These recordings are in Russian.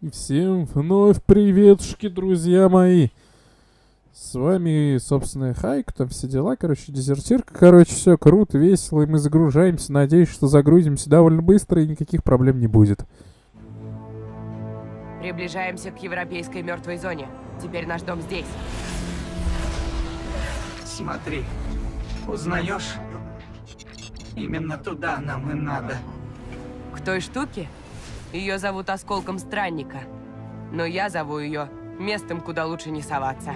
И всем вновь приветушки, друзья мои. С вами, собственно, Хайк, там все дела, короче, дезертирка, короче, все круто, весело, и мы загружаемся, надеюсь, что загрузимся довольно быстро и никаких проблем не будет. Приближаемся к европейской мертвой зоне. Теперь наш дом здесь. Смотри, узнаешь? Именно туда нам и надо. К той штуке? Ее зовут Осколком Странника, но я зову ее местом, куда лучше не соваться.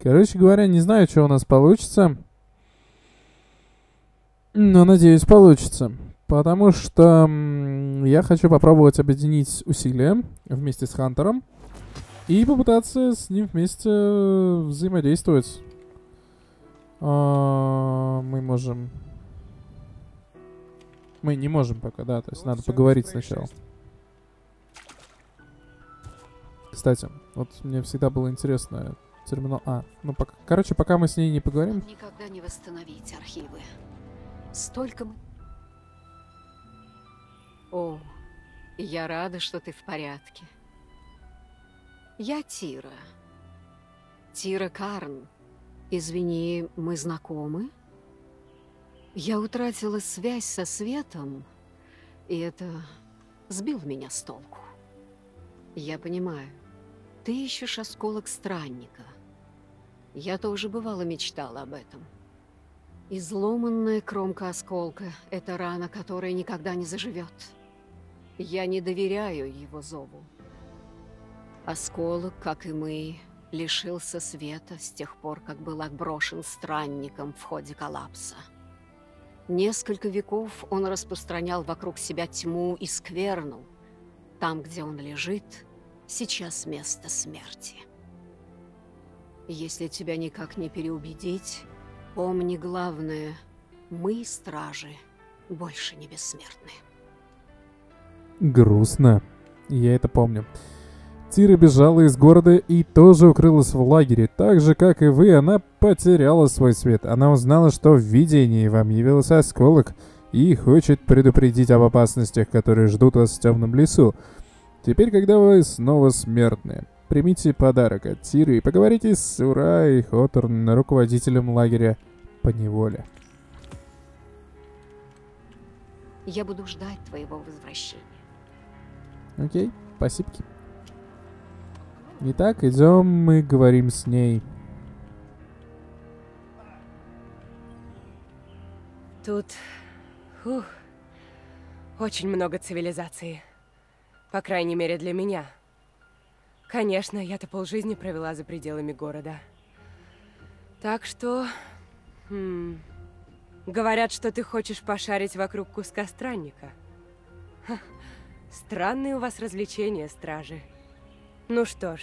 Короче говоря, не знаю, что у нас получится, но надеюсь, получится. Потому что я хочу попробовать объединить усилия вместе с Хантером и попытаться с ним вместе взаимодействовать. Мы можем... Мы не можем пока, да, то есть надо поговорить сначала. Кстати, вот мне всегда было интересно... Терминал А. Ну, пока. Короче, пока мы с ней не поговорим. Никогда не восстановить архивы. Столько мы... О, я рада, что ты в порядке. Я Тайра. Тайра Карн. Извини, мы знакомы? Я утратила связь со светом, и это сбило меня с толку. Я понимаю. Ты ищешь осколок странника. Я тоже бывало мечтала об этом. Изломанная кромка осколка – это рана, которая никогда не заживет. Я не доверяю его зову. Осколок, как и мы, лишился света с тех пор, как был отброшен странником в ходе коллапса. Несколько веков он распространял вокруг себя тьму и скверну. Там, где он лежит, сейчас место смерти. Если тебя никак не переубедить, помни главное, мы, стражи, больше не бессмертны. Грустно. Я это помню. Тайра бежала из города и тоже укрылась в лагере. Так же, как и вы, она потеряла свой свет. Она узнала, что в видении вам явился осколок и хочет предупредить об опасностях, которые ждут вас в темном лесу. Теперь, когда вы снова смертны, примите подарок от Тайры и поговорите с Урай Хоторн, руководителем лагеря поневоле. Я буду ждать твоего возвращения. Окей, спасибо. Итак, идем, мы говорим с ней. Тут очень много цивилизации. По крайней мере, для меня. Конечно, я-то полжизни провела за пределами города. Так что... Говорят, что ты хочешь пошарить вокруг куска странника. Ха. Странные у вас развлечения, стражи. Ну что ж,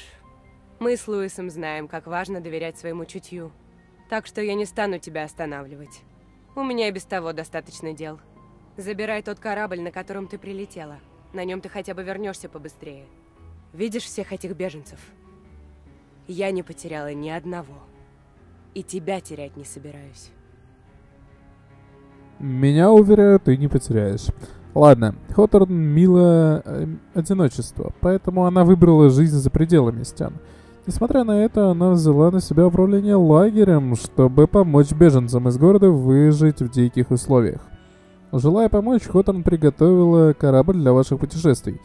мы с Луисом знаем, как важно доверять своему чутью. Так что я не стану тебя останавливать. У меня и без того достаточно дел. Забирай тот корабль, на котором ты прилетела. На нем ты хотя бы вернешься побыстрее. Видишь всех этих беженцев? Я не потеряла ни одного. И тебя терять не собираюсь. Меня, уверяю, ты не потеряешь. Ладно, Хоторн мило одиночество, поэтому она выбрала жизнь за пределами стен. Несмотря на это, она взяла на себя управление лагерем, чтобы помочь беженцам из города выжить в диких условиях. Желая помочь, Хоторн приготовила корабль для ваших путешествий.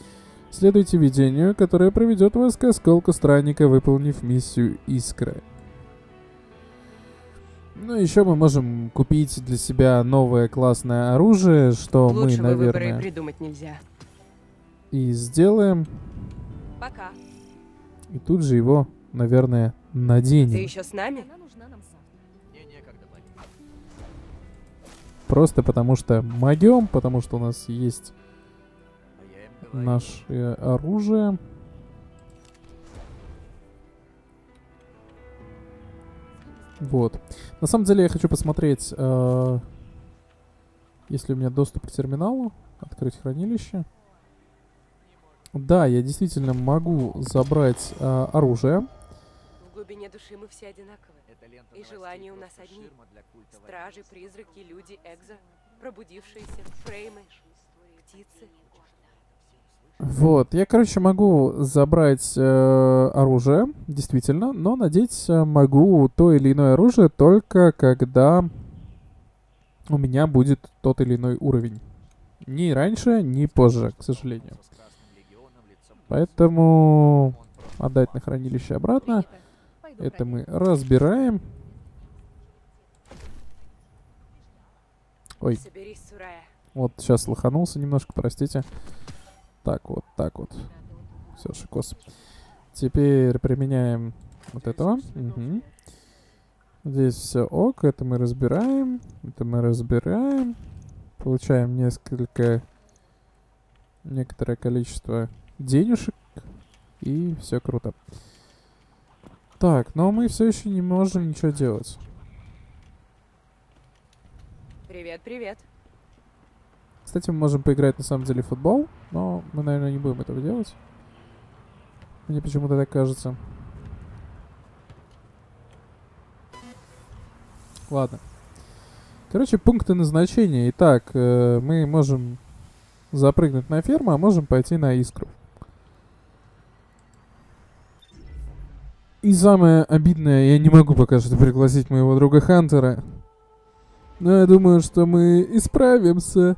Следуйте видению, которое приведет вас к осколку странника, выполнив миссию Искры. Ну, еще мы можем купить для себя новое классное оружие, что мы, наверное, и придумать нельзя. И сделаем. Пока. И тут же его, наверное, наденем. Ты еще с нами? Просто потому что могем, потому что у нас есть наше оружие. Вот. На самом деле я хочу посмотреть, если у меня доступ к терминалу, открыть хранилище. Да, я действительно могу забрать оружие. В глубине души мы все одинаковы. И желания у нас одни. Стражи, призраки, люди, экзо, пробудившиеся, фреймы, птицы. Вот, я, короче, могу забрать оружие, действительно, но надеть могу то или иное оружие только когда у меня будет тот или иной уровень. Ни раньше, ни позже, к сожалению. Поэтому отдать на хранилище обратно. Это мы разбираем. Ой. Вот, сейчас лоханулся немножко, простите. Так вот, так вот. Все, шикос. Теперь применяем вот этого. Угу. Здесь все ок. Это мы разбираем. Это мы разбираем. Получаем некоторое количество денежек. И все круто. Так, но мы все еще не можем ничего делать. Привет, привет. Кстати, мы можем поиграть на самом деле в футбол, но мы, наверное, не будем этого делать. Мне почему-то так кажется. Ладно. Короче, пункты назначения. Итак, мы можем запрыгнуть на ферму, а можем пойти на искру. И самое обидное, я не могу пока что пригласить моего друга Хантера. Но я думаю, что мы исправимся.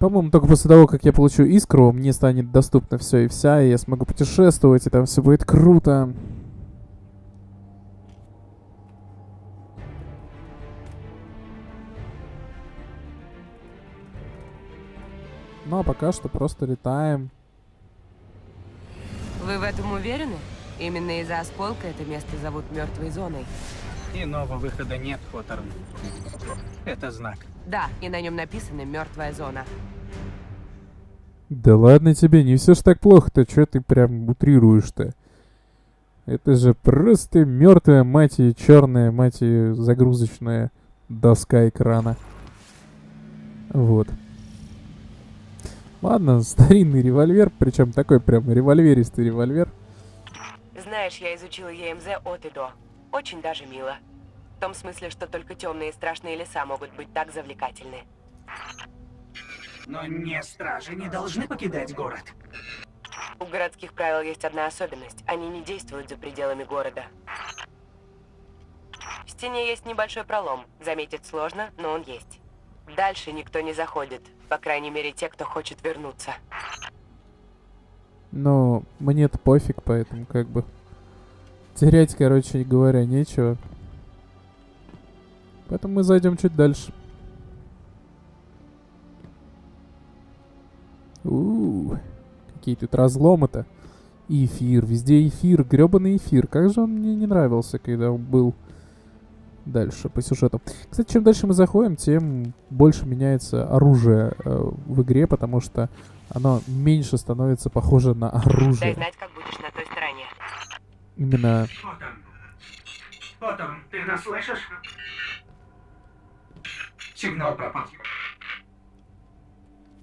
По-моему, только после того, как я получу искру, мне станет доступно все и вся, и я смогу путешествовать, и там все будет круто. Ну а пока что просто летаем. Вы в этом уверены? Именно из-за осколка это место зовут мертвой зоной. Иного выхода нет, Хоторн. Это знак. Да, и на нем написано «Мертвая зона». Да ладно тебе, не все ж так плохо-то, что ты прям утрируешь-то? Это же просто мертвая, мать ее, черная, мать ее, загрузочная доска экрана. Вот. Ладно, старинный револьвер, причем такой прям револьверистый револьвер. Знаешь, я изучила ЕМЗ от и до. Очень даже мило. В том смысле, что только темные и страшные леса могут быть так завлекательны. Но не стражи не должны покидать город. У городских правил есть одна особенность. Они не действуют за пределами города. В стене есть небольшой пролом. Заметить сложно, но он есть. Дальше никто не заходит. По крайней мере, те, кто хочет вернуться. Но мне-то пофиг, поэтому как бы... Терять, короче говоря, нечего. Поэтому мы зайдем чуть дальше. Какие тут разломы-то. Эфир, везде эфир, гребаный эфир. Как же он мне не нравился, когда он был дальше по сюжету. Кстати, чем дальше мы заходим, тем больше меняется оружие в игре, потому что оно меньше становится похоже на оружие. Дай знать, как будешь на той стороне. Именно... Хоторн, ты нас слышишь? Сигнал пропал.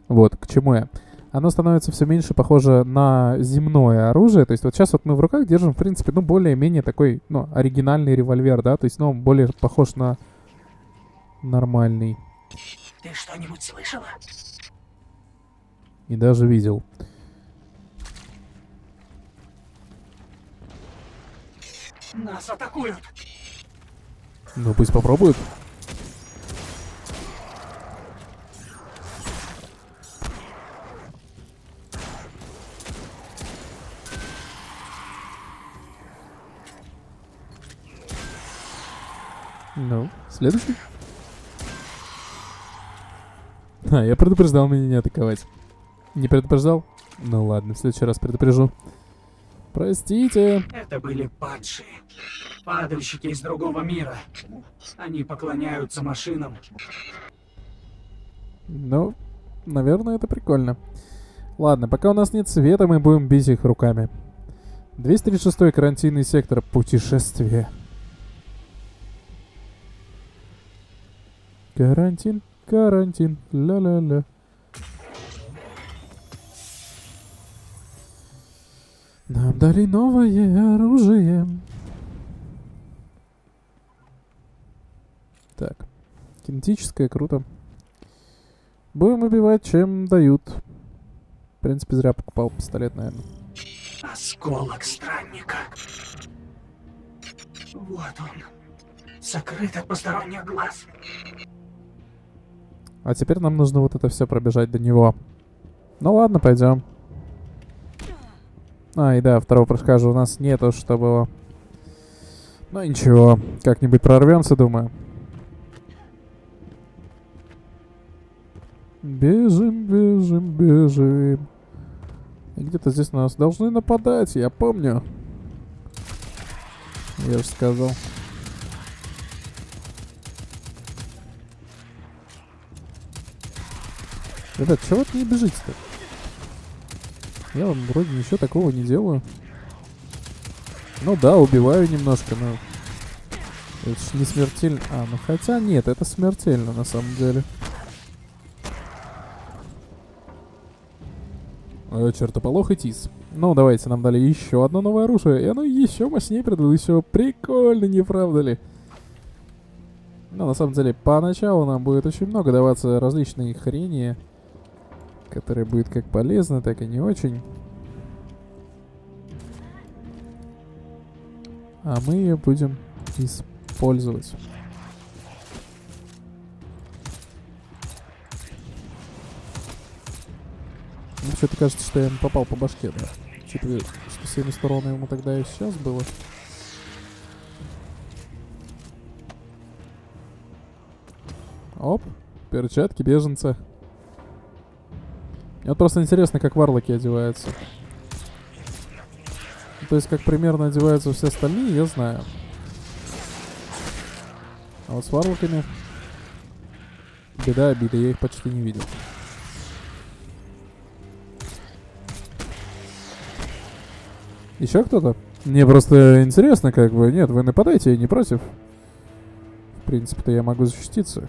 Вот, к чему я. Оно становится все меньше похоже на земное оружие. То есть вот сейчас вот мы в руках держим, в принципе, ну, более-менее такой, ну, оригинальный револьвер, да? То есть, ну, он более похож на нормальный. Ты что-нибудь слышала? И даже видел. Нас атакуют. Ну, пусть попробуют. Ну, следующий. А, я предупреждал меня не атаковать. Не предупреждал? Ну ладно, в следующий раз предупрежу. Простите. Это были падшие. Падальщики из другого мира. Они поклоняются машинам. Ну, наверное, это прикольно. Ладно, пока у нас нет света, мы будем бить их руками. 236-й карантинный сектор. Путешествие. Карантин, карантин, ля-ля-ля. Нам дали новое оружие. Так. Кинетическое, круто. Будем убивать, чем дают. В принципе, зря покупал пистолет, наверное. Осколок Странника. Вот он. Сокрыт от посторонних глаз. А теперь нам нужно вот это все пробежать до него. Ну ладно, пойдем. А, и да, второго прыжка же у нас нету, что было. Ну ничего, как-нибудь прорвемся, думаю. Бежим, бежим, бежим. Где-то здесь нас должны нападать, я помню. Я же сказал. Ребят, чего ты не бежите-то? Я вам вроде ничего такого не делаю. Ну да, убиваю немножко, но... Это ж не смертельно. А, ну хотя нет, это смертельно на самом деле. Чертополох и тис. Ну, давайте, нам дали еще одно новое оружие. И оно еще мощнее предыдущего. Прикольно, не правда ли? Но на самом деле, поначалу нам будет очень много даваться различные хрени, которые будут как полезны, так и не очень. А мы ее будем использовать. Мне что-то кажется, что я ему попал по башке, да? Что-то 170 урона ему тогда и сейчас было. Оп, перчатки беженца. Мне вот просто интересно, как варлоки одеваются. То есть, как примерно одеваются все остальные, я знаю. А вот с варлоками... Беда, я их почти не видел. Еще кто-то? Мне просто интересно, как бы. Нет, вы нападайте, я не против. В принципе-то я могу защититься.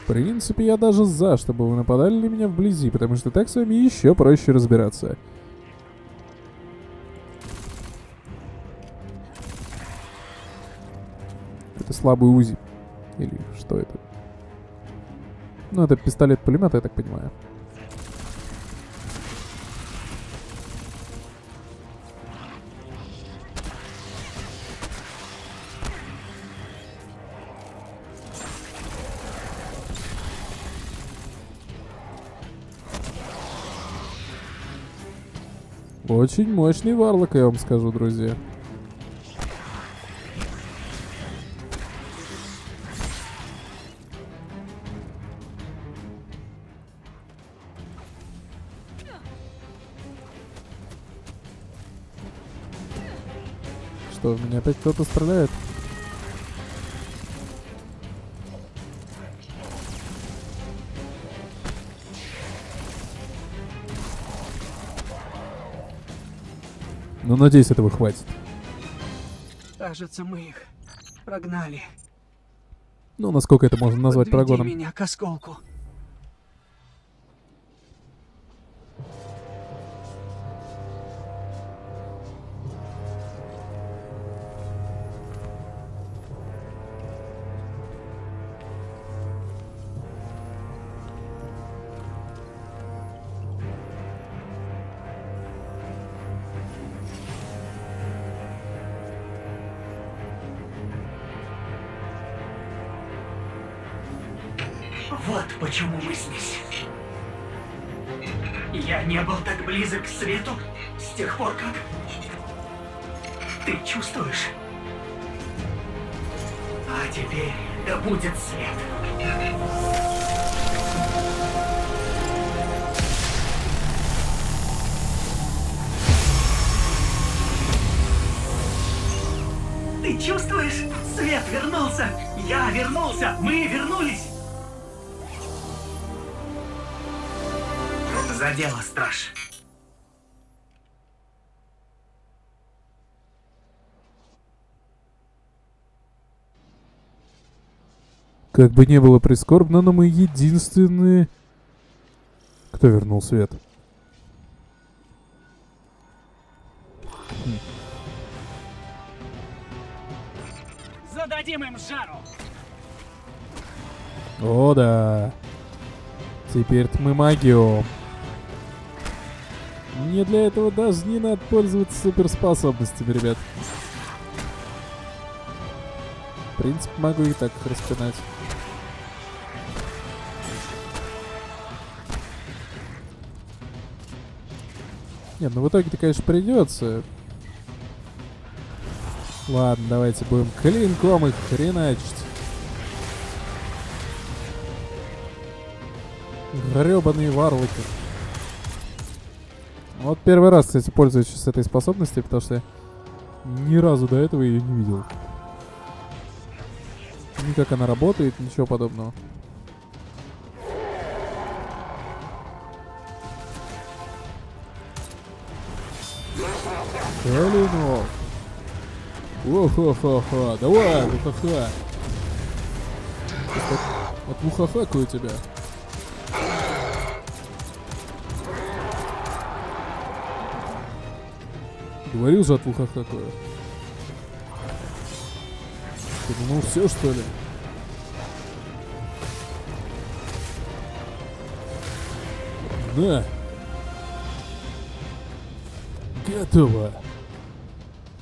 В принципе, я даже за, чтобы вы нападали на меня вблизи, потому что так с вами еще проще разбираться. Это слабый УЗИ. Или что это? Ну, это пистолет-пулемет, я так понимаю. Очень мощный варлок, я вам скажу, друзья. Что, в меня опять кто-то стреляет? Ну, надеюсь, этого хватит. Кажется, мы их прогнали. Ну, насколько это можно назвать прогоном? Подведи меня к осколку. Вот почему мы здесь. Я не был так близок к свету с тех пор, как... Ты чувствуешь? А теперь да будет свет. Ты чувствуешь? Свет вернулся! Я вернулся! Мы вернулись! За дело, страж. Как бы не было прискорбно, но мы единственные... Кто вернул свет? Зададим им жару! О, да! Теперь-то мы магио. Мне для этого даже не надо пользоваться суперспособностями, ребят. В принципе, могу и так их распинать. Нет, ну в итоге-то, конечно, придется. Ладно, давайте будем клинком их хреначить. Гребаные варлоки. Вот первый раз, кстати, пользуюсь этой способностью, потому что я ни разу до этого ее не видел. Ни как она работает, ничего подобного. Калинов. О-хо-хо-хо. Давай, мухаха. Вот мухахаку у тебя. Говорил же, от ухах какое. Ты думал, все, что ли? Да. Готово.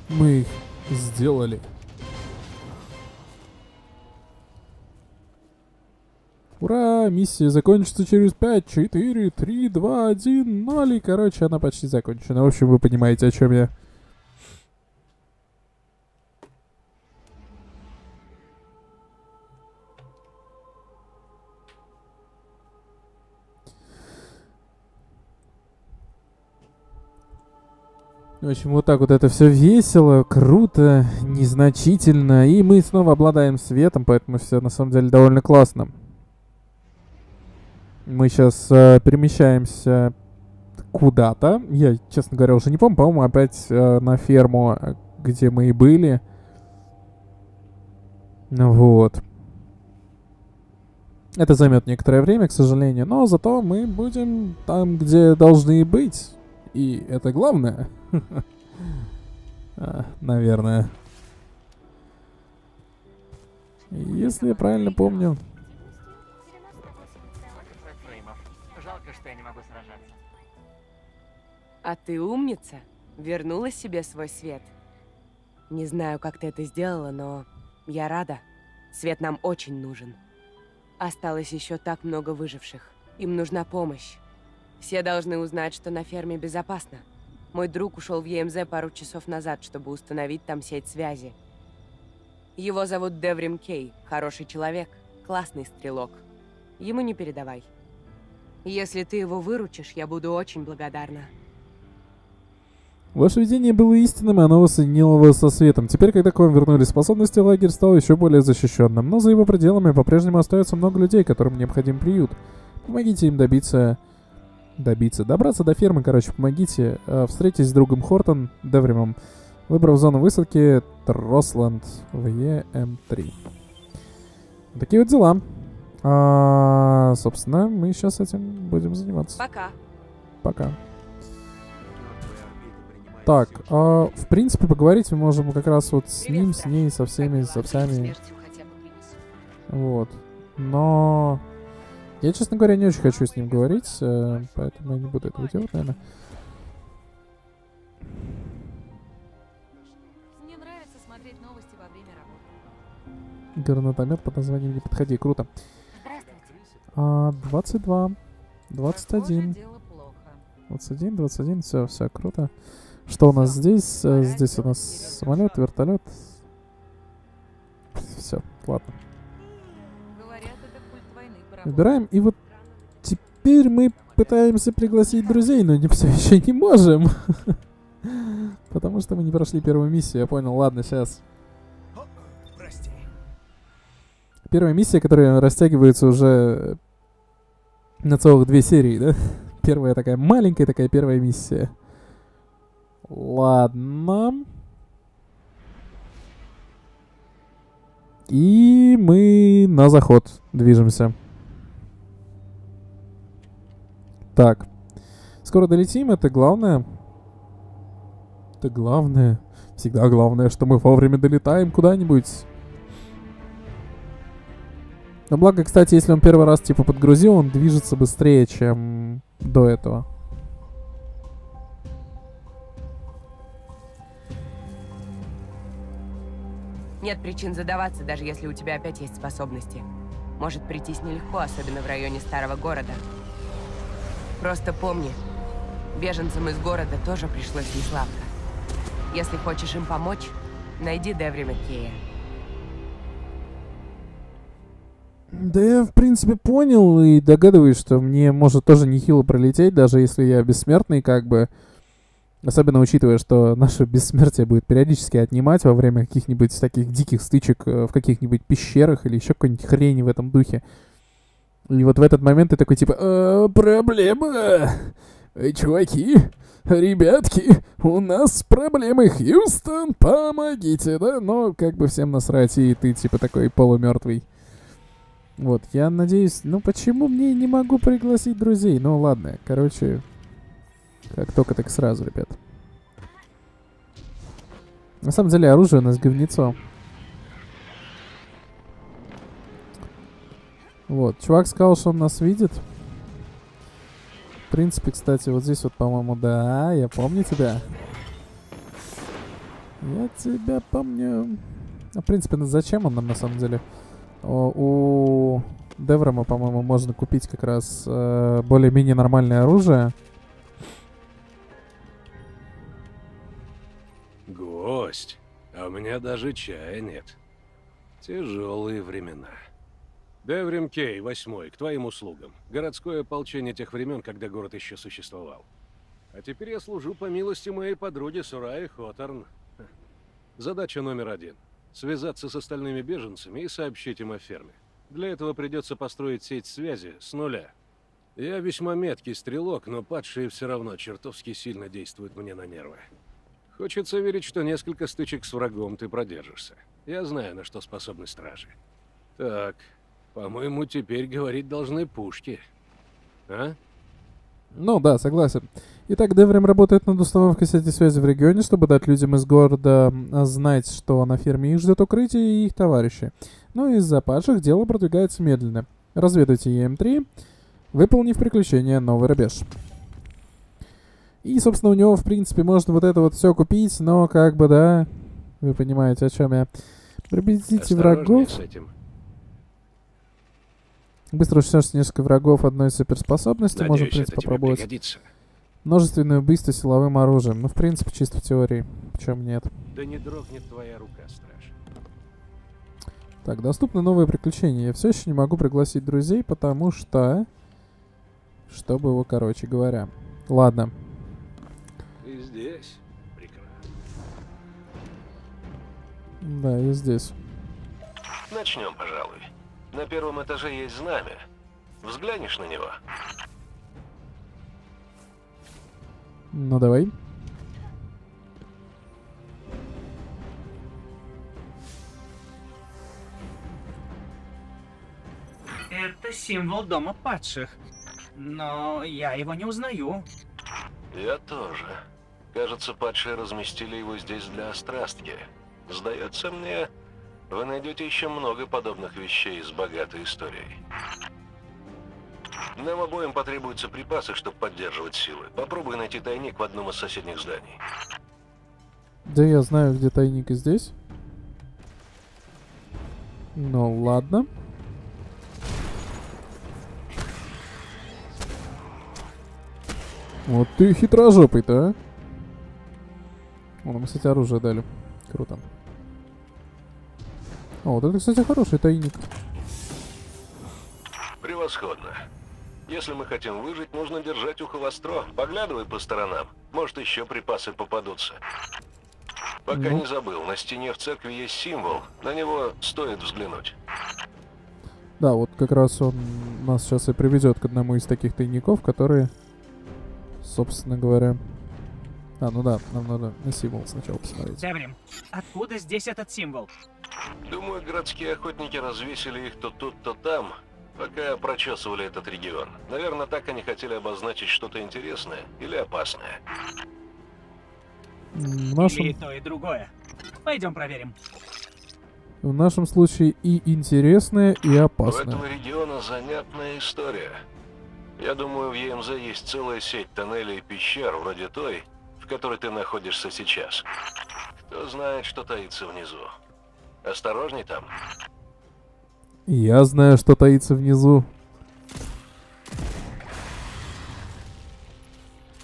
Мы их сделали. Ура, миссия закончится через 5, 4, 3, 2, 1, 0. И, короче, она почти закончена. В общем, вы понимаете, о чем я. В общем, вот так вот это все весело, круто, незначительно. И мы снова обладаем светом, поэтому все на самом деле довольно классно. Мы сейчас перемещаемся куда-то. Я, честно говоря, уже не помню. По-моему, опять на ферму, где мы и были. Вот. Это займет некоторое время, к сожалению. Но зато мы будем там, где должны быть. И это главное. Наверное. Если я правильно помню... А ты умница, вернула себе свой свет. Не знаю, как ты это сделала, но я рада. Свет нам очень нужен. Осталось еще так много выживших. Им нужна помощь. Все должны узнать, что на ферме безопасно. Мой друг ушел в ЕМЗ пару часов назад, чтобы установить там сеть связи. Его зовут Деврим Кей, хороший человек, классный стрелок. Ему не передавай. Если ты его выручишь, я буду очень благодарна. Ваше видение было истинным, и оно воссоединило вас со светом. Теперь, когда к вам вернулись способности, лагерь стал еще более защищенным. Но за его пределами по-прежнему остается много людей, которым необходим приют. Помогите им добраться до фермы, короче, помогите. Встретитесь с другом Хортон, Девримом, выбрав зону высадки Тросланд в ЕМ-3. Такие вот дела. Собственно, мы сейчас этим будем заниматься. Пока. Пока. Так, в принципе, поговорить мы можем как раз вот с ним, с ней, со всеми, Вот. Но... Я, честно говоря, не очень хочу с ним говорить, поэтому я не буду этого делать, наверное. Мне нравится смотреть новости во время работы. Гранатомет под названием «Не подходи». Круто. 22. 21. 21, 21, все, все, круто. Что у нас здесь? Здесь у нас самолет, вертолет. Все, ладно. Выбираем, и вот теперь мы пытаемся пригласить друзей, но не все еще не можем. Потому что мы не прошли первую миссию, я понял. Ладно, сейчас. Первая миссия, которая растягивается уже на целых 2 серии, да? первая такая маленькая, такая первая миссия. Ладно. И мы на заход движемся. Так. Скоро долетим, это главное. Это главное. Всегда главное, что мы вовремя долетаем куда-нибудь. Но благо, кстати, если он первый раз типа подгрузил, он движется быстрее, чем до этого. Нет причин задаваться, даже если у тебя опять есть способности. Может прийтись нелегко, особенно в районе старого города. Просто помни, беженцам из города тоже пришлось несладко. Если хочешь им помочь, найди Деврима Кея. Да я, в принципе, понял и догадываюсь, что мне может тоже нехило пролететь, даже если я бессмертный, как бы. Особенно учитывая, что наше бессмертие будет периодически отнимать во время каких-нибудь таких диких стычек в каких-нибудь пещерах или еще какой-нибудь хрени в этом духе. И вот в этот момент ты такой типа: «Проблема! Чуваки, ребятки, у нас проблемы, Хьюстон, помогите!» Да? Но как бы всем насрать, и ты типа такой полумертвый. Вот, я надеюсь... Ну, почему мне не могу пригласить друзей? Ну, ладно, короче... Как только, так сразу, ребят. На самом деле, оружие у нас говнецо. Вот, чувак сказал, что он нас видит. В принципе, кстати, вот здесь вот, по-моему, да, я помню тебя. Я тебя помню. В принципе, зачем он нам, на самом деле? У Деврима, по-моему, можно купить как раз более-менее нормальное оружие. Гость, а у меня даже чая нет. Тяжелые времена. Деврим Кей, 8-й, к твоим услугам. Городское ополчение тех времен, когда город еще существовал. А теперь я служу по милости моей подруги Сурай Хоторн. Задача номер 1. Связаться с остальными беженцами и сообщить им о ферме. Для этого придется построить сеть связи с нуля. Я весьма меткий стрелок, но падшие все равно чертовски сильно действуют мне на нервы. Хочется верить, что несколько стычек с врагом ты продержишься. Я знаю, на что способны стражи. Так, по-моему, теперь говорить должны пушки. А? Ну да, согласен. Итак, Деврим работает над установкой сети связи в регионе, чтобы дать людям из города знать, что на ферме их ждет укрытие и их товарищи. Но из-за падших дело продвигается медленно. Разведайте ЕМ-3, выполнив приключение «Новый рубеж». И, собственно, у него, в принципе, можно вот это вот все купить, но как бы, да, вы понимаете, о чем я. Победите врагов. С этим. Быстро уничтожьте несколько врагов одной суперспособности. Надеюсь, можно, в принципе, попробовать. Пригодится. Множественное убийство силовым оружием. Ну, в принципе, чисто в теории. Почему нет? Да не дрогнет твоя рука, страж. Так, доступны новые приключения. Я все еще не могу пригласить друзей, потому что... Чтобы его, короче говоря. Ладно. И здесь. Прекрасно. Да, и здесь. Начнем, пожалуй. На первом этаже есть знамя. Взглянешь на него? Ну, давай. Это символ дома падших. Но я его не узнаю. Я тоже. Кажется, падшие разместили его здесь для острастки. Сдается мне... Вы найдете еще много подобных вещей с богатой историей. Нам обоим потребуются припасы, чтобы поддерживать силы. Попробуй найти тайник в одном из соседних зданий. Да я знаю, где тайник, и здесь. Ну ладно. Вот ты хитрожопый-то, а? О, нам, кстати, оружие дали. Круто. О, вот это, кстати, хороший тайник. Превосходно. Если мы хотим выжить, нужно держать ухо востро. Поглядывай по сторонам. Может, еще припасы попадутся. Пока не забыл, на стене в церкви есть символ. На него стоит взглянуть. Да, вот как раз он нас сейчас и приведет к одному из таких тайников, которые собственно говоря. А, ну да, нам надо на символ сначала посмотреть. Деврим, откуда здесь этот символ? Думаю, городские охотники развесили их то тут, то там, пока прочесывали этот регион. Наверное, так они хотели обозначить что-то интересное или опасное. И то, и другое. Пойдем проверим. В нашем случае и интересное, и опасное. У этого региона занятная история. Я думаю, в ЕМЗ есть целая сеть тоннелей и пещер, вроде той, в которой ты находишься сейчас. Кто знает, что таится внизу. Осторожней там. Я знаю, что таится внизу.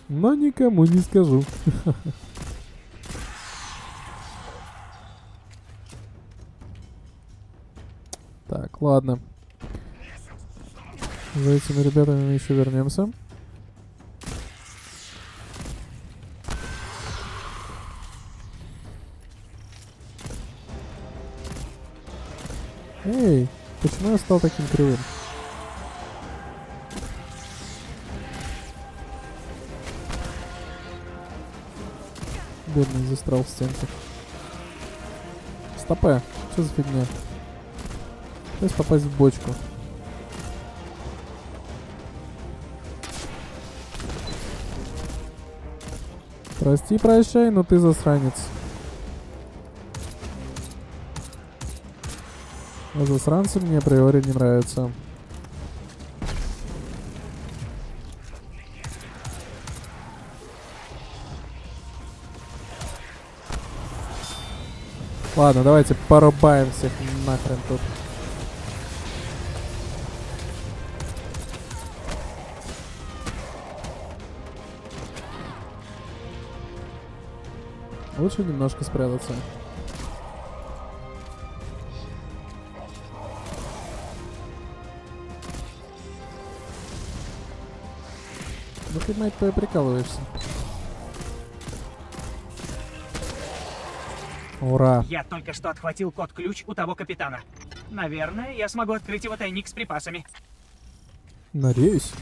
Но никому не скажу. Так, ладно. За этими ребятами мы еще вернемся. Эй, почему я стал таким кривым? Бедный застрял в стенке. Стопэ, что за фигня? Пытаюсь попасть в бочку. Прости, прощай, но ты засранец. А засранцы мне априори не нравятся. Ладно, давайте порубаем всех нахрен тут. Лучше немножко спрятаться. Ну ты, мать твою, прикалываешься. Ура! Я только что отхватил код-ключ у того капитана. Наверное, я смогу открыть его тайник с припасами. Надеюсь.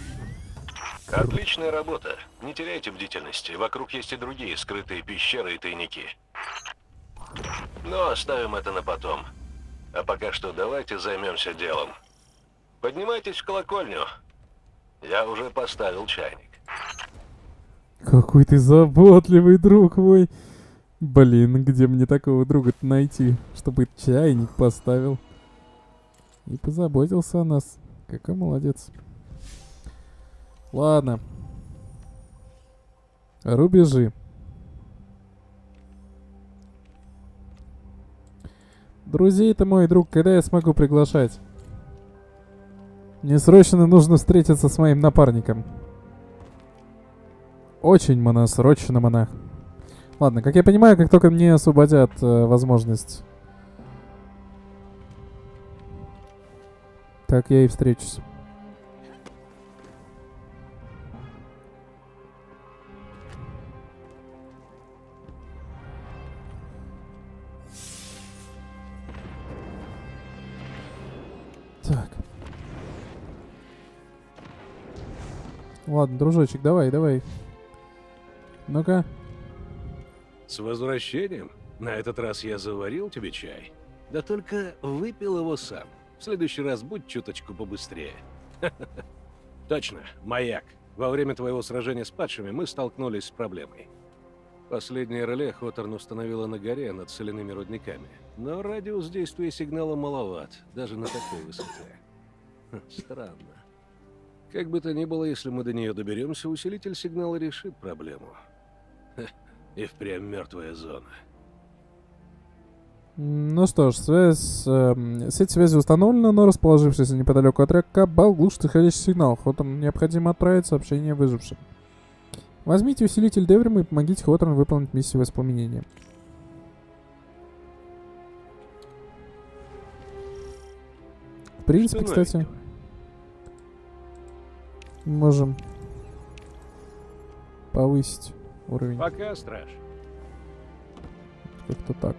Отличная работа. Не теряйте бдительности. Вокруг есть и другие скрытые пещеры и тайники. Но оставим это на потом. А пока что давайте займемся делом. Поднимайтесь в колокольню. Я уже поставил чайник. Какой ты заботливый, друг мой. Блин, где мне такого друга-то найти, чтобы чайник поставил? И позаботился о нас. Какой молодец. Ладно. Рубежи. Друзей-то, мой друг, когда я смогу приглашать? Мне срочно нужно встретиться с моим напарником. Очень моносрочно, монах. Ладно, как я понимаю, как только мне освободят возможность, так я и встречусь. Так. Ладно, дружочек, давай, давай. Ну-ка. С возвращением. На этот раз я заварил тебе чай. Да только выпил его сам. В следующий раз будь чуточку побыстрее. Точно, маяк. Во время твоего сражения с падшими мы столкнулись с проблемой. Последнее реле Хоторн установила на горе над соляными родниками. Но радиус действия сигнала маловат, даже на такой высоте. Странно. Как бы то ни было, если мы до нее доберемся, усилитель сигнала решит проблему. И впрямь мертвая зона. Ну что ж, связь, сеть связи установлена, но расположившийся неподалеку от река Кабал глушит исходящий сигнал. Хоторн необходимо отправить сообщение выжившим. Возьмите усилитель Деврима и помогите Хоторн выполнить миссию воспламенения. В принципе, кстати, можем повысить уровень. Пока, страж. Как-то так.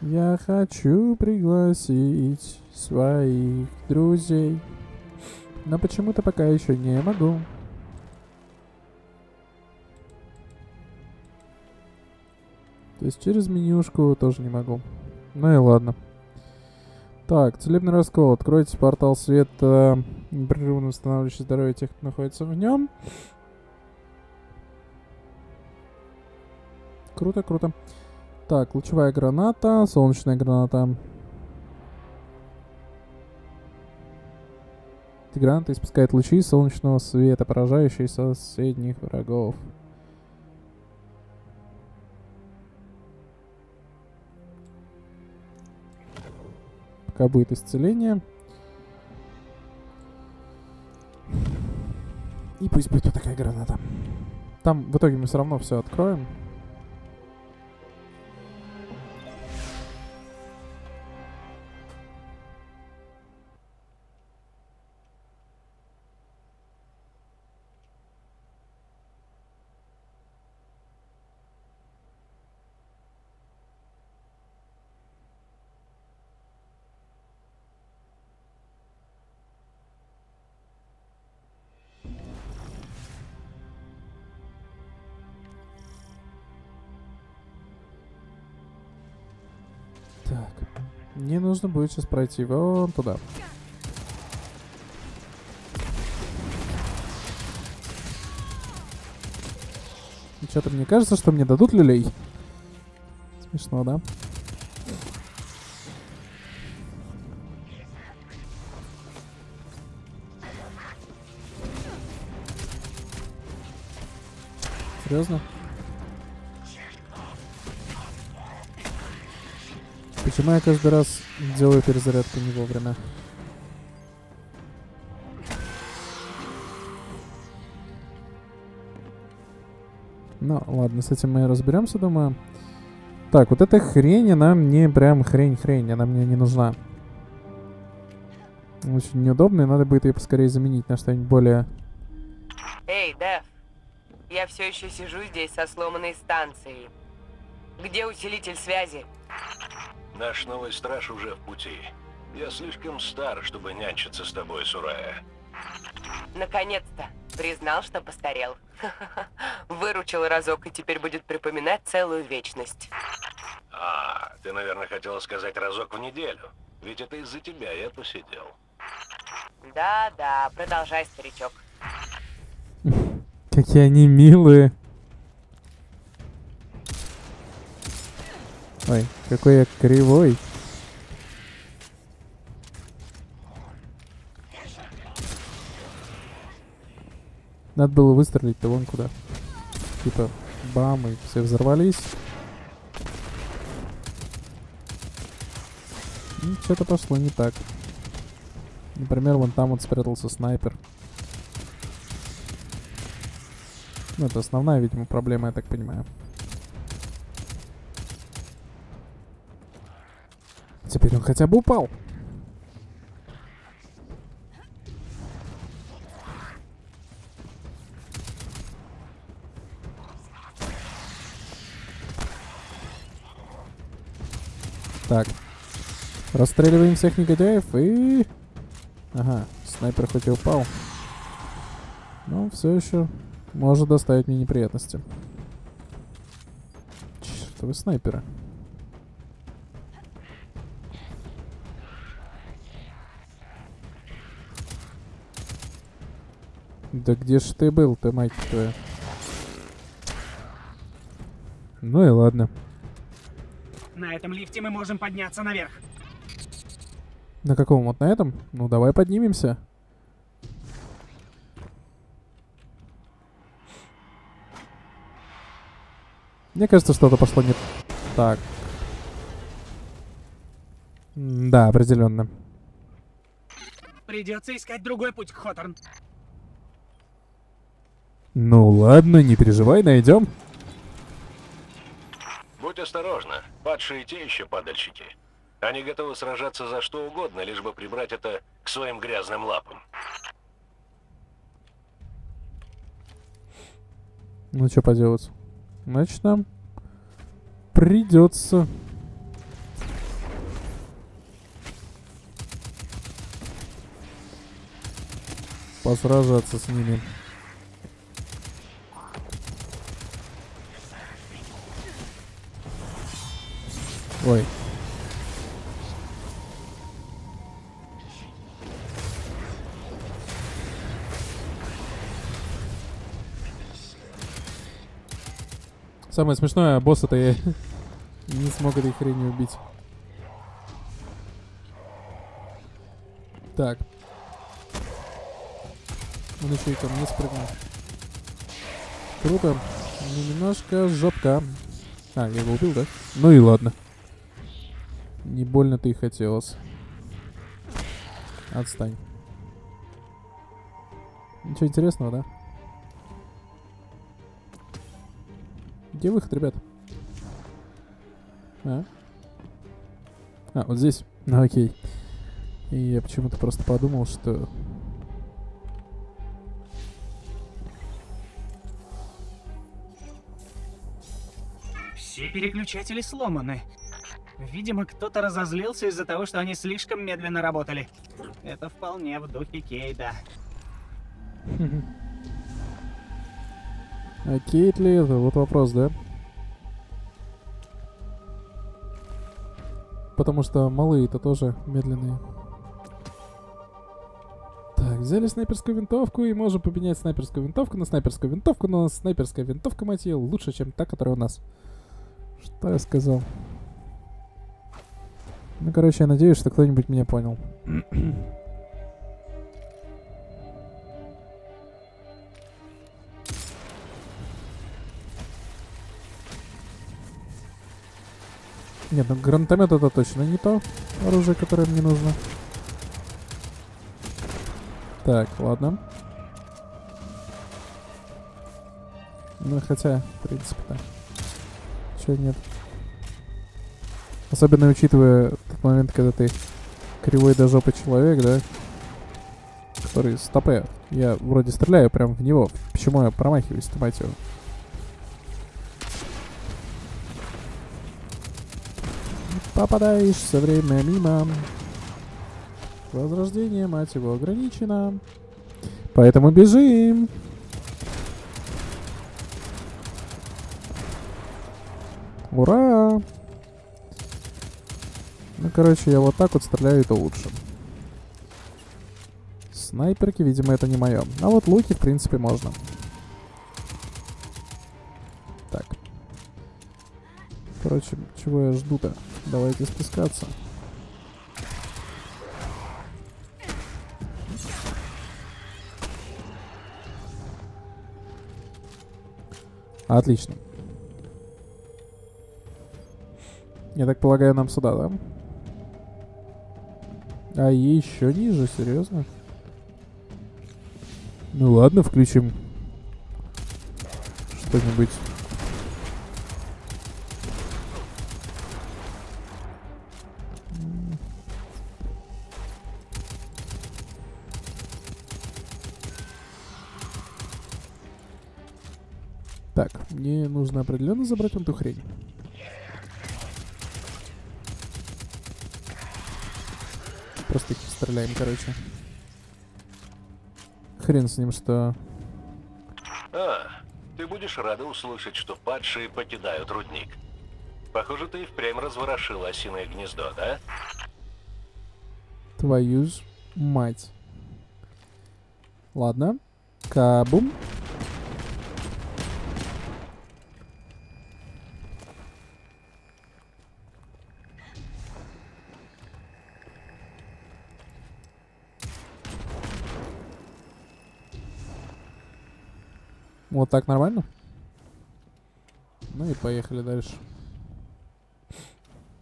Я хочу пригласить своих друзей, но почему-то пока еще не могу. То есть через менюшку тоже не могу. Ну и ладно. Так, целебный раскол. Откройте портал света, непрерывно восстанавливающий здоровье тех, кто находится в нем. Круто, круто. Так, лучевая граната, солнечная граната. Эта граната испускает лучи солнечного света, поражающие соседних врагов. Пока будет исцеление. И пусть будет вот такая граната. Там в итоге мы все равно все откроем. Мне нужно будет сейчас пройти вон туда. И что-то мне кажется, что мне дадут люлей. Смешно, да? Серьезно? Почему я каждый раз делаю перезарядку не вовремя? Ну, ладно, с этим мы разберемся, думаю. Так, вот эта хрень, она мне прям хрень-хрень, она мне не нужна. Очень неудобно, и надо будет ее поскорее заменить на что-нибудь более... Эй, Дэв, я все еще сижу здесь со сломанной станцией. Где усилитель связи? Наш новый страж уже в пути. Я слишком стар, чтобы нянчиться с тобой, Сурая. Наконец-то. Признал, что постарел. Выручил разок и теперь будет припоминать целую вечность. А, ты, наверное, хотела сказать разок в неделю. Ведь это из-за тебя я посидел. Да-да, продолжай, старичок. Какие они милые. Ой, какой я кривой. Надо было выстрелить-то вон куда. Типа, бам, и все взорвались. И что-то пошло не так. Например, вон там вот спрятался снайпер. Ну, это основная, видимо, проблема, я так понимаю. Теперь он хотя бы упал. Так. Расстреливаем всех негодяев и... Ага, снайпер хоть и упал. Но все еще может доставить мне неприятности. Чертовы снайперы. Да где ж ты был-то, мать твоя? Ну и ладно. На этом лифте мы можем подняться наверх. На каком? Вот на этом? Ну давай поднимемся. Мне кажется, что-то пошло не так. Да, определенно. Придется искать другой путь, Хоторн. Ну ладно, не переживай, найдем. Будь осторожна, падшие те еще падальщики. Они готовы сражаться за что угодно, лишь бы прибрать это к своим грязным лапам. Ну что поделать? Значит, нам придется посражаться с ними. Ой. Самое смешное, босса-то я не смог этой хренью убить. Так. Он еще и ко мне спрыгнул. Круто. Немножко жопка. А, я его убил, да? Ну и ладно. Не больно-то и хотелось. Отстань. Ничего интересного, да? Где выход, ребят? А, вот здесь. Ну, окей. И я почему-то просто подумал, что... Все переключатели сломаны. Видимо, кто-то разозлился из-за того, что они слишком медленно работали. Это вполне в духе Кейда. А Кейд ли это? Вот вопрос, да? Потому что малые-то тоже медленные. Так, взяли снайперскую винтовку и можем поменять снайперскую винтовку на снайперскую винтовку, но снайперская винтовка, мать ее, лучше, чем та, которая у нас. Что я сказал? Ну, короче, я надеюсь, что кто-нибудь меня понял. Нет, ну гранатомет это точно не то оружие, которое мне нужно. Так, ладно. Ну, хотя, в принципе, да. Чего нет? Особенно учитывая тот момент, когда ты кривой до жопы человек, да? Который, стопэ, я вроде стреляю прям в него. Почему я промахиваюсь, мать его? Попадаешь все время мимо. Возрождение, мать его, ограничено. Поэтому бежим. Ура! Ну, короче, я вот так вот стреляю, это лучше. Снайперки, видимо, это не мое. А вот луки, в принципе, можно. Так. Короче, чего я жду-то? Давайте спускаться. Отлично. Я так полагаю, нам сюда, да? А еще ниже, серьезно? Ну ладно, включим что-нибудь. Так, мне нужно определенно забрать вон ту хрень. Просто их стреляем, короче. Хрен с ним, что... А, ты будешь рада услышать, что падшие покидают рудник. Похоже, ты и впрямь разворошил осиное гнездо, да? Твою ж мать. Ладно. Кабум. Вот так нормально? Ну и поехали дальше.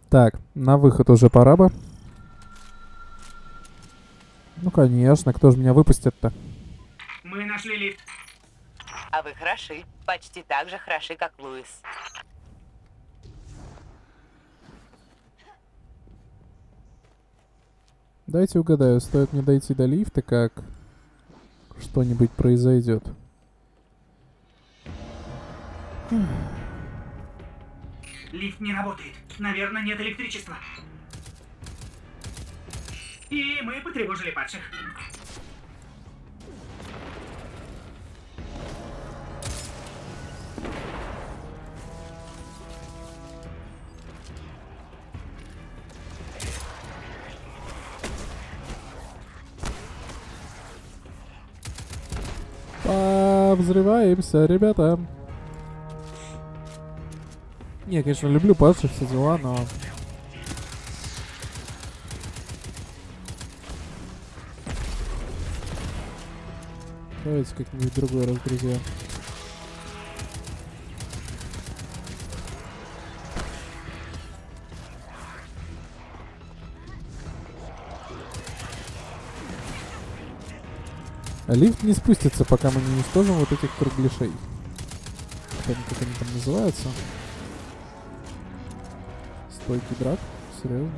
Так, на выход уже пора бы. Ну конечно, кто же меня выпустит-то? Мы нашли лифт. А вы хороши. Почти так же хороши, как Луис. Дайте угадаю, стоит мне дойти до лифта, как что-нибудь произойдет. Лифт не работает. Наверное, нет электричества. И мы потревожили падших. взрываемся, ребята. Не, конечно, люблю пассу, все дела, но... Давайте как-нибудь другой раз, друзья. Лифт не спустится, пока мы не уничтожим вот этих кругляшей. Как они там называются? Стойкий драк, серьезно.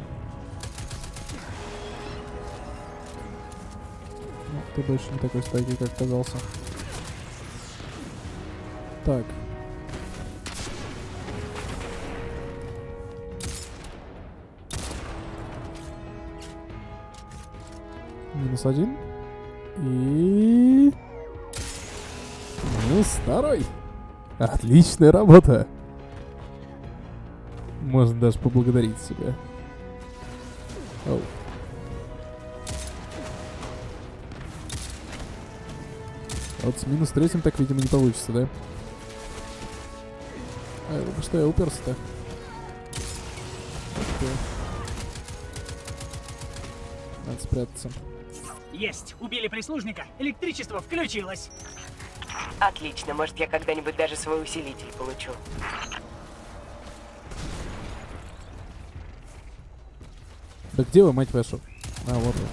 Ну, ты больше не такой стойкий, как казался. Так. -1. И... -2. Отличная работа. Можно даже поблагодарить себя. Оу. Вот с -3 так, видимо, не получится, да? А, ну что я уперся-то? Надо спрятаться. Есть! Убили прислужника! Электричество включилось! Отлично, может, я когда-нибудь даже свой усилитель получу. Да где вы, мать вашу? А, вот вы.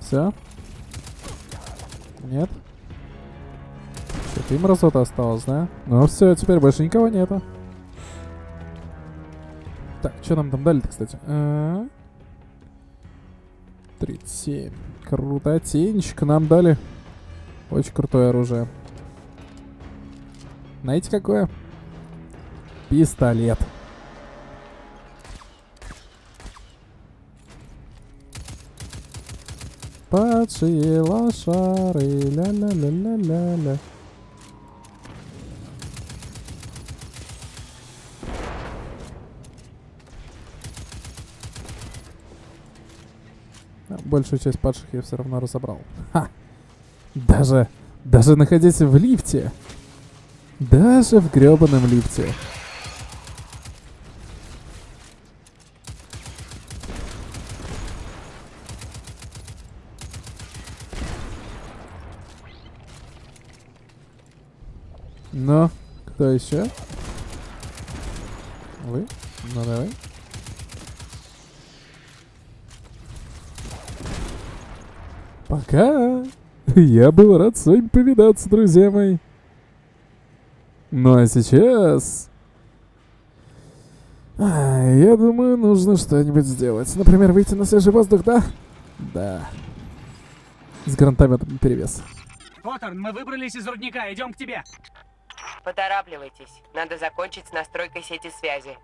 Все? Нет? Ты мразота осталась, да? Ну все, теперь больше никого нету. Так, что нам там дали-то, кстати? 37. Крутотенчик нам дали. Очень крутое оружие. Знаете, какое? Пистолет. Падшие лошары, ля-ля-ля-ля-ля-ля. Большую часть падших я все равно разобрал. Ха! Даже находясь в лифте. Даже в гребаном лифте. Но, кто еще? Вы? Ну давай. Пока! Я был рад с вами повидаться, друзья мои. Ну а сейчас... я думаю, нужно что-нибудь сделать. Например, выйти на свежий воздух, да? Да. С гранатометом наперевес. Хоторн, мы выбрались из рудника, идем к тебе. Поторапливайтесь, надо закончить с настройкой сети связи.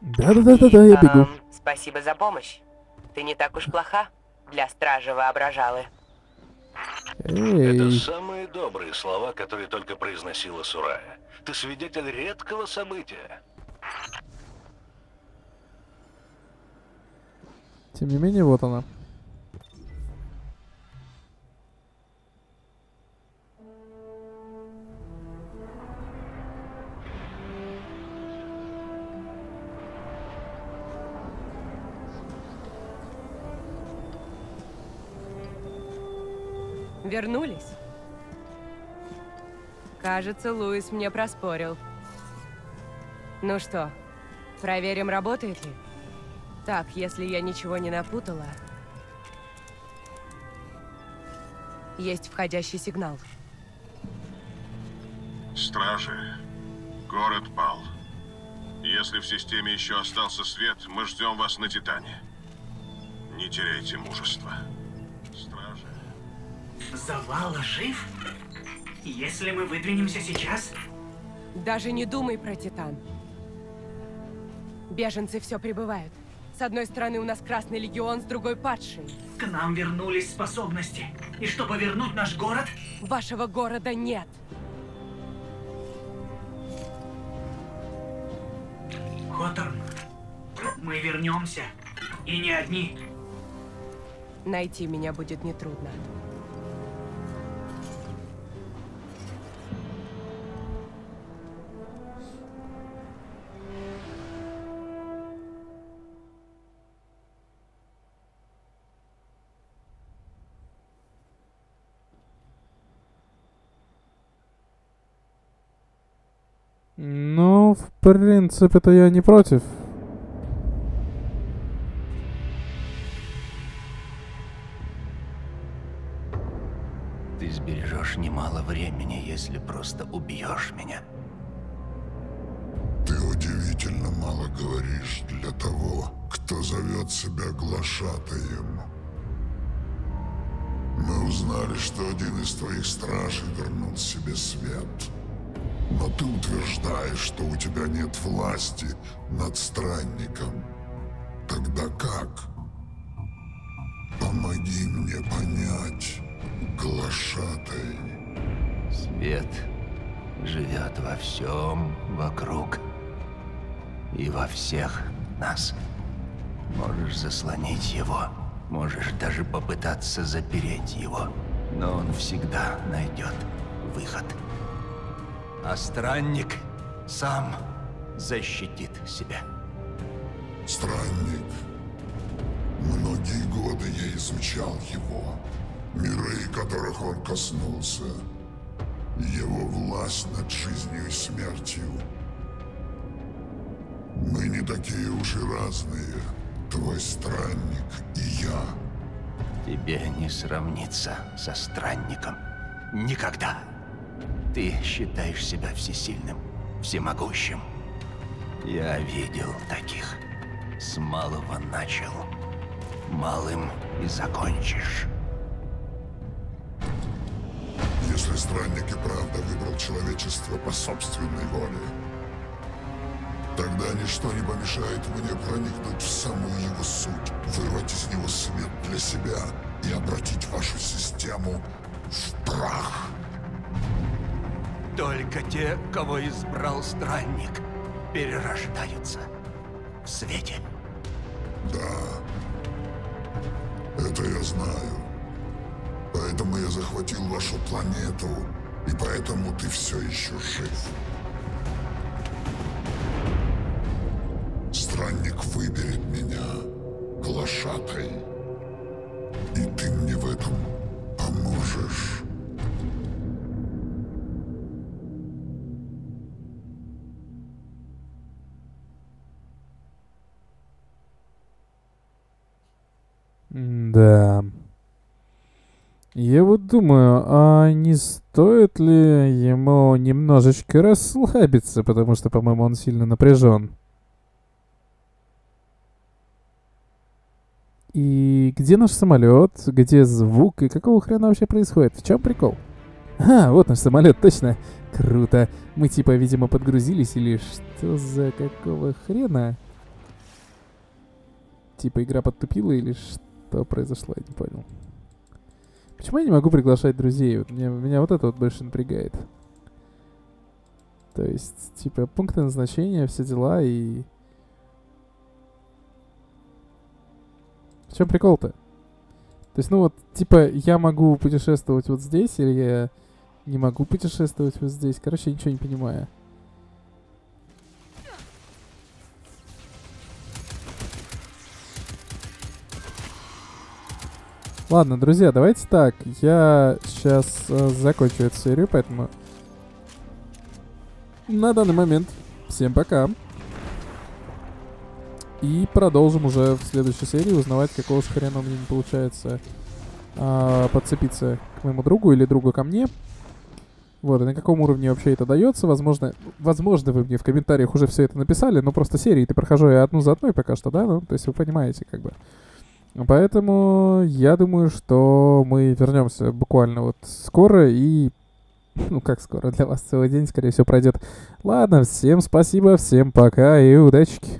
Да-да-да-да, я бегу. Спасибо за помощь. Ты не так уж плоха. Для стражи воображалы. Это самые добрые слова, которые только произносила Сурая. Ты свидетель редкого события. Тем не менее, вот она. Вернулись? Кажется, Луис мне проспорил. Ну что, проверим, работает ли? Так, если я ничего не напутала... Есть входящий сигнал. Стражи, город пал. Если в системе еще остался свет, мы ждем вас на Титане. Не теряйте мужества. Стражи... Завало жив? Если мы выдвинемся сейчас? Даже не думай про Титан. Беженцы все прибывают. С одной стороны у нас Красный Легион, с другой падший. К нам вернулись способности. И чтобы вернуть наш город? Вашего города нет. Хоторн, Мы вернемся. И не одни. Найти меня будет нетрудно. Ну, в принципе-то я не против. Ты сбережешь немало времени, если просто убьешь меня. Ты удивительно мало говоришь для того, кто зовет себя глашатаем. Мы узнали, что один из твоих стражей вернул себе свет. Но ты утверждаешь, что у тебя нет власти над странником. Тогда как? Помоги мне понять, глашатай. Свет живет во всем вокруг и во всех нас. Можешь заслонить его, можешь даже попытаться запереть его, но он всегда найдет выход. А странник сам защитит себя. Странник. Многие годы я изучал его. Миры, которых он коснулся. Его власть над жизнью и смертью. Мы не такие уж и разные. Твой странник и я. Тебе не сравниться со странником. Никогда. Ты считаешь себя всесильным, всемогущим. Я видел таких. С малого начал. Малым и закончишь. Если странник и правда выбрал человечество по собственной воле, тогда ничто не помешает мне проникнуть в самую его суть, вырвать из него свет для себя и обратить вашу систему в прах. Только те, кого избрал странник, перерождаются в свете. Да, это я знаю. Поэтому я захватил вашу планету, и поэтому ты все еще жив. Странник выберет меня, глашатай. И ты мне в этом поможешь. Да. Я вот думаю, а не стоит ли ему немножечко расслабиться, потому что, по-моему, он сильно напряжен. И где наш самолет? Где звук? И какого хрена вообще происходит? В чем прикол? А, вот наш самолет, точно. Круто. Мы типа, видимо, подгрузились или что за какого хрена? Типа игра подтупила или что? Что произошло, я не понял. Почему я не могу приглашать друзей? Вот меня вот это вот больше напрягает. То есть, типа, пункты назначения, все дела и... В чем прикол-то? То есть, ну вот, типа, я могу путешествовать вот здесь, или я не могу путешествовать вот здесь. Короче, я ничего не понимаю. Ладно, друзья, давайте так. Я сейчас закончу эту серию, поэтому на данный момент всем пока. И продолжим уже в следующей серии узнавать, какого же хрена у меня не получается подцепиться к моему другу или другу ко мне. Вот, и на каком уровне вообще это дается. Возможно, вы мне в комментариях уже все это написали, но просто серии-то прохожу я одну за одной пока что, да? Ну, то есть вы понимаете, как бы. Поэтому я думаю, что мы вернемся буквально вот скоро и... Ну, как скоро, для вас целый день, скорее всего, пройдет. Ладно, всем спасибо, всем пока и удачи!